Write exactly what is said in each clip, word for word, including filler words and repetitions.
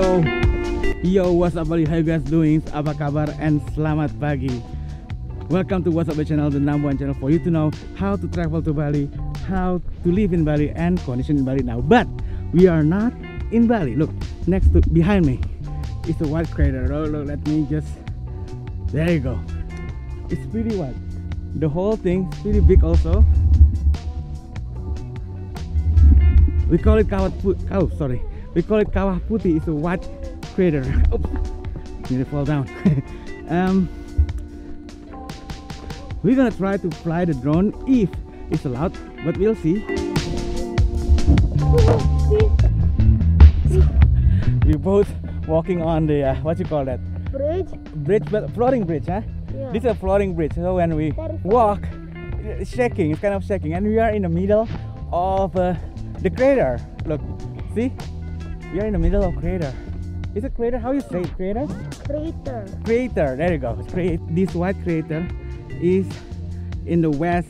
Yo, yo, what's up Bali? How you guys doing? Apa kabar and selamat pagi. Welcome to Whats Up Bali channel, the number one channel for you to know how to travel to Bali, how to live in Bali, and condition in Bali now. But we are not in Bali. Look, next to behind me, it's a white crater. Oh, look, let me just. There you go. It's pretty wide. The whole thing is pretty big also. We call it Kawah Putih. Oh, sorry. We call it Kawah Putih. It's a white crater. Oops, nearly fall down. um, we're gonna try to fly the drone if it's allowed, but we'll see. We're both walking on the uh, what you call that? Bridge. Bridge, but floating bridge, huh? Yeah. This is a floating bridge. So when we walk, it's shaking. It's kind of shaking, and we are in the middle of. Uh, The crater. Look, see, we are in the middle of crater. Is it crater? How you say it? Crater? Crater. Crater. There you go. Crater. This white crater is in the west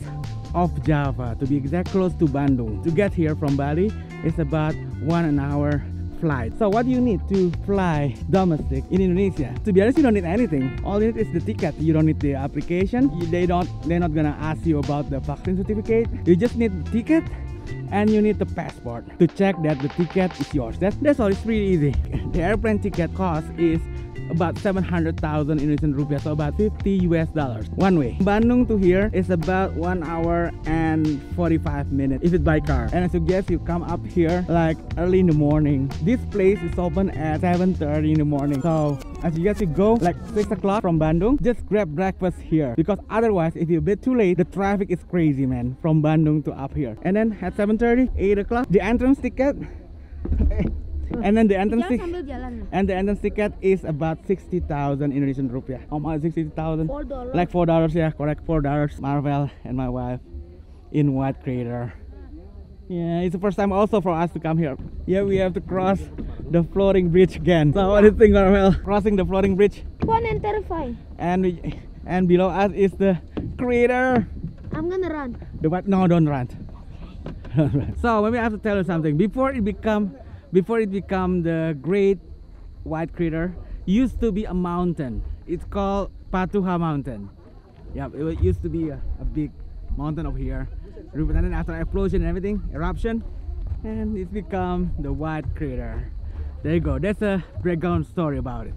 of Java, to be exact, close to Bandung. To get here from Bali, it's about one an hour flight. So what do you need to fly domestic in Indonesia? To be honest, you don't need anything. All you need is the ticket. You don't need the application. They don't. They're not gonna ask you about the vaccine certificate. You just need the ticket. And you need the passport to check that the ticket is yours. That, that's all, it's pretty easy. The airplane ticket cost is about seven hundred thousand Indonesian rupiah, so about fifty U S dollars one way. Bandung to here is about one hour and forty-five minutes if it's by car. And I suggest you come up here like early in the morning. This place is open at seven thirty in the morning. So as you guys you go like six o'clock from Bandung, just grab breakfast here, because otherwise if you're a bit too late, the traffic is crazy, man, from Bandung to up here. And then at seven thirty, eight o'clock, the entrance ticket and then the entrance and the entrance ticket is about sixty thousand Indonesian rupiah. Almost sixty thousand, like four dollars. Yeah, correct, four dollars. Marvel and my wife in white crater. Yeah, it's the first time also for us to come here. Yeah, we have to cross the floating bridge again. So what do you think, Marvel? Crossing the floating bridge. Fun and terrifying. And we, and below us is the crater. I'm gonna run. The what? No, don't run. So maybe I have to tell you something before it become. Before it became the great white crater, used to be a mountain. It's called Patuha Mountain. Yeah, it used to be a, a big mountain over here. And then after explosion and everything, eruption, and it's become the white crater. There you go. That's a background story about it.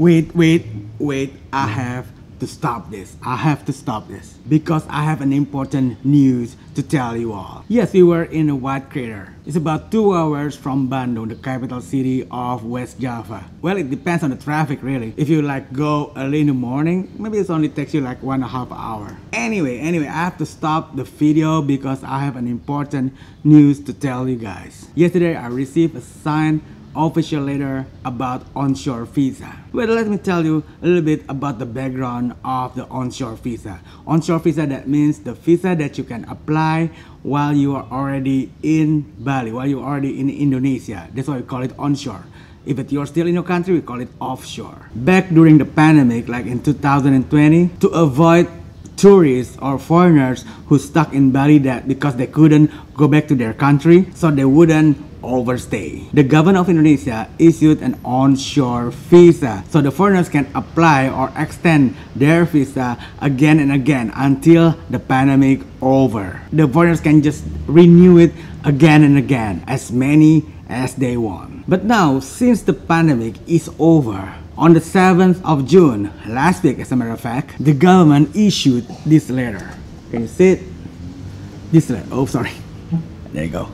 Wait, wait, wait. I have to stop this. I have to stop this because I have an important news to tell you all. Yes, we were in a white crater. It's about two hours from Bandung, the capital city of West Java. Well, it depends on the traffic really. If you like go early in the morning, maybe it only takes you like one and a half hour. Anyway, anyway, I have to stop the video because I have an important news to tell you guys. Yesterday, I received a sign official letter about onshore visa. Well, let me tell you a little bit about the background of the onshore visa. Onshore visa, that means the visa that you can apply while you are already in Bali, while you're already in Indonesia. That's why we call it onshore. If you're still in your country, we call it offshore. Back during the pandemic, like in two thousand twenty, to avoid tourists or foreigners who stuck in Bali that because they couldn't go back to their country, so they wouldn't overstay. The government of Indonesia issued an onshore visa, so the foreigners can apply or extend their visa again and again until the pandemic over. The foreigners can just renew it again and again, as many as they want. But now, since the pandemic is over, on the seventh of June, last week as a matter of fact, the government issued this letter. Can you see it? This letter. Oh, sorry. There you go.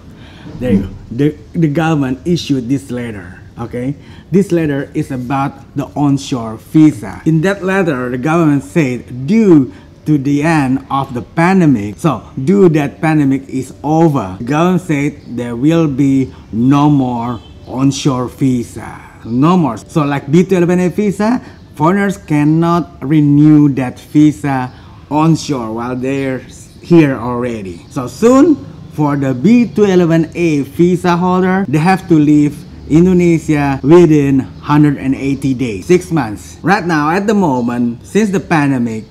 There you go. The, the government issued this letter, okay? This letter is about the onshore visa. In that letter, the government said, due to the end of the pandemic, so due that pandemic is over, the government said there will be no more onshore visa. No more. So like B two eleven A visa, foreigners cannot renew that visa onshore while they're here already. So soon, for the B two eleven A visa holder, they have to leave Indonesia within one hundred eighty days, six months. Right now, at the moment, since the pandemic,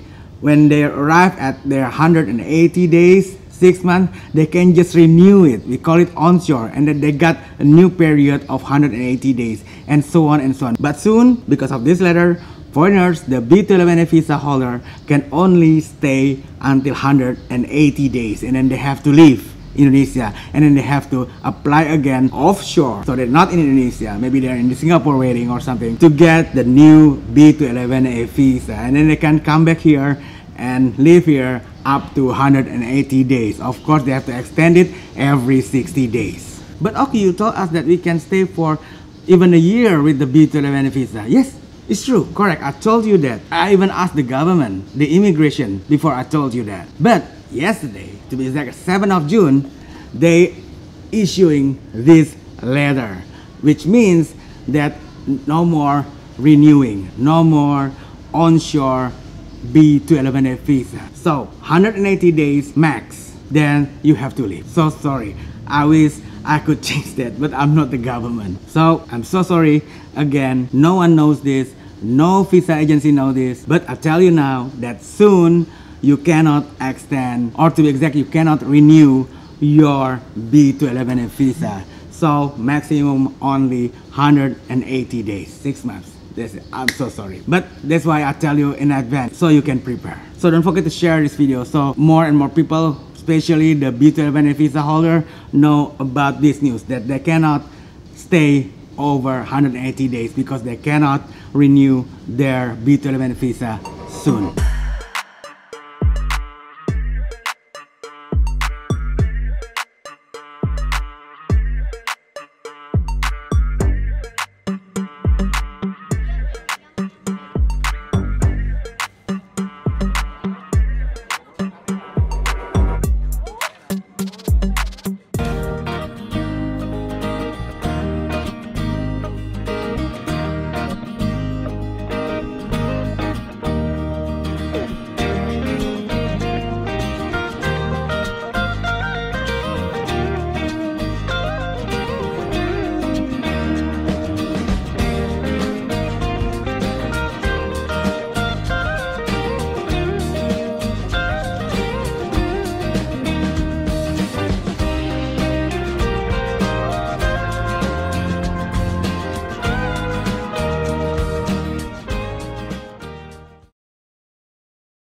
when they arrive at their one hundred eighty days, six months, they can just renew it. We call it onshore, and then they got a new period of one hundred eighty days, and so on and so on. But soon, because of this letter, foreigners, the B two eleven A visa holder, can only stay until one hundred eighty days, and then they have to leave Indonesia, and then they have to apply again offshore. So they're not in Indonesia, maybe they're in Singapore waiting or something to get the new B two eleven A visa, and then they can come back here and live here up to one hundred eighty days. Of course, they have to extend it every sixty days. But okay, you told us that we can stay for even a year with the B two eleven A visa. Yes, it's true, correct. I told you that. I even asked the government, the immigration, before I told you that. But yesterday, to be exact, seventh of June, they issuing this letter, which means that no more renewing, no more onshore B two eleven A visa. So one hundred eighty days max, then you have to leave. So sorry, I wish I could change that, but I'm not the government. So I'm so sorry. Again, no one knows this, no visa agency knows this, but I tell you now that soon you cannot extend, or to be exact, you cannot renew your B two eleven A visa. So maximum only one hundred eighty days, six months. That's it. I'm so sorry, but that's why I tell you in advance so you can prepare. So don't forget to share this video so more and more people, especially the B two eleven A visa holder, know about this news that they cannot stay over one hundred eighty days because they cannot renew their B two eleven A visa soon.